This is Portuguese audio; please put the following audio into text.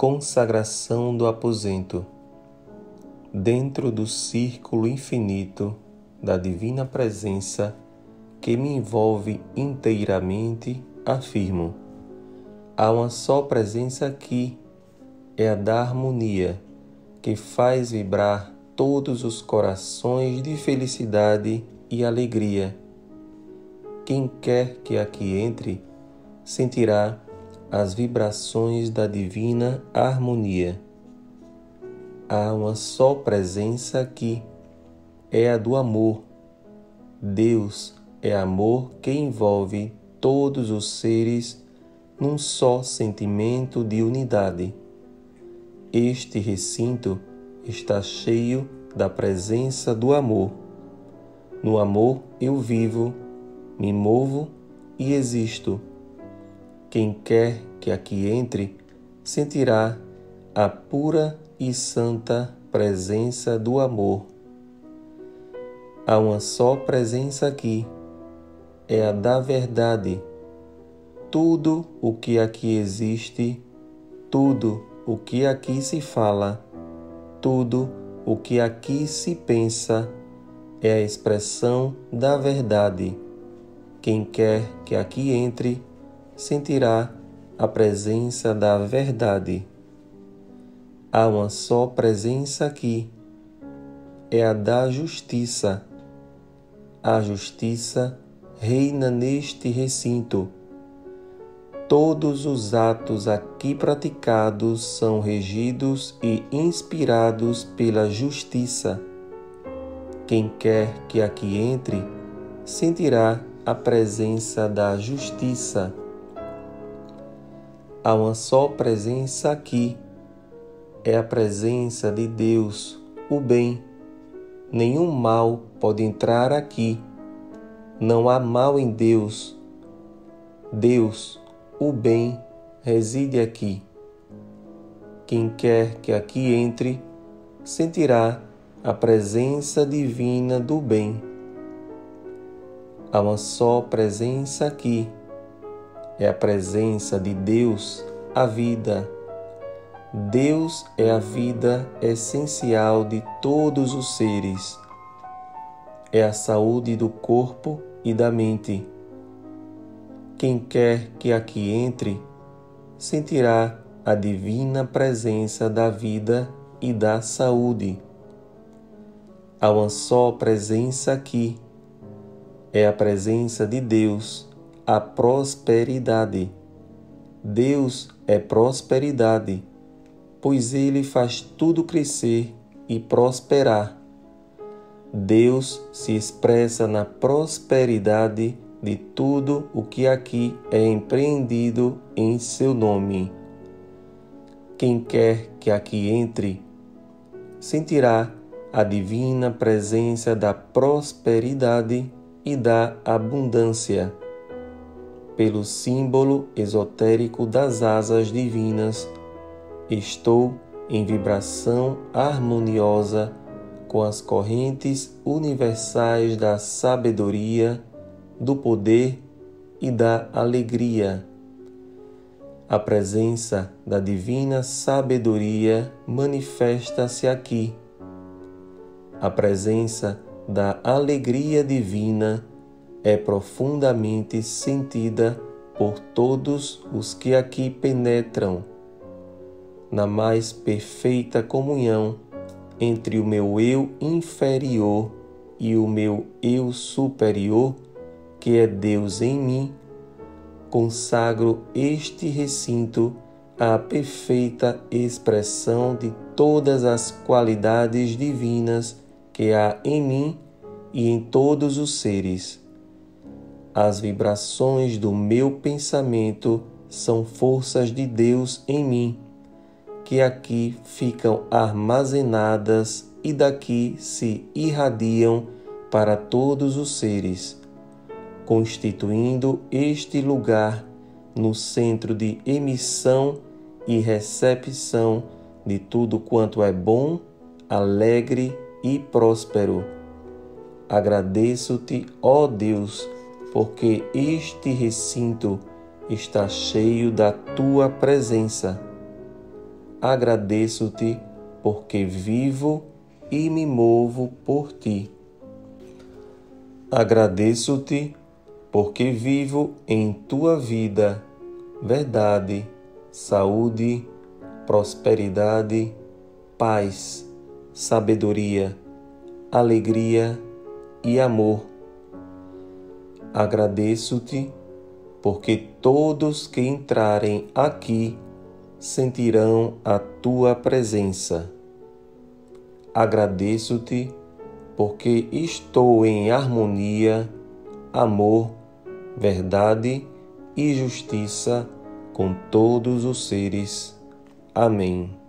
Consagração do aposento. Dentro do círculo infinito da divina presença que me envolve inteiramente, afirmo: há uma só presença aqui, é a da harmonia, que faz vibrar todos os corações de felicidade e alegria. Quem quer que aqui entre, sentirá as vibrações da divina harmonia. Há uma só presença aqui, é a do amor. Deus é amor que envolve todos os seres num só sentimento de unidade. Este recinto está cheio da presença do amor. No amor eu vivo, me movo e existo. Quem quer que aqui entre, sentirá a pura e santa presença do amor. Há uma só presença aqui, é a da verdade. Tudo o que aqui existe, tudo o que aqui se fala, tudo o que aqui se pensa, é a expressão da verdade. Quem quer que aqui entre, sentirá a presença da verdade. Há uma só presença aqui, é a da justiça. A justiça reina neste recinto. Todos os atos aqui praticados são regidos e inspirados pela justiça. Quem quer que aqui entre, sentirá a presença da justiça. Há uma só presença aqui, é a presença de Deus, o bem. Nenhum mal pode entrar aqui, não há mal em Deus. Deus, o bem, reside aqui. Quem quer que aqui entre, sentirá a presença divina do bem. Há uma só presença aqui, é a presença de Deus, a vida. Deus é a vida essencial de todos os seres. É a saúde do corpo e da mente. Quem quer que aqui entre, sentirá a divina presença da vida e da saúde. Há uma só presença aqui, é a presença de Deus, a prosperidade. Deus é prosperidade, pois Ele faz tudo crescer e prosperar. Deus se expressa na prosperidade de tudo o que aqui é empreendido em seu nome. Quem quer que aqui entre, sentirá a divina presença da prosperidade e da abundância. Pelo símbolo esotérico das asas divinas, estou em vibração harmoniosa com as correntes universais da sabedoria, do poder e da alegria. A presença da divina sabedoria manifesta-se aqui. A presença da alegria divina é profundamente sentida por todos os que aqui penetram, na mais perfeita comunhão entre o meu eu inferior e o meu eu superior, que é Deus em mim. Consagro este recinto à perfeita expressão de todas as qualidades divinas que há em mim e em todos os seres. As vibrações do meu pensamento são forças de Deus em mim, que aqui ficam armazenadas e daqui se irradiam para todos os seres, constituindo este lugar no centro de emissão e recepção de tudo quanto é bom, alegre e próspero. Agradeço-te, ó Deus, porque este recinto está cheio da tua presença. agradeço-te porque vivo e me movo por ti. Agradeço-te porque vivo em tua vida, verdade, saúde, prosperidade, paz, sabedoria, alegria e amor. Agradeço-te porque todos que entrarem aqui sentirão a tua presença. Agradeço-te porque estou em harmonia, amor, verdade e justiça com todos os seres. Amém.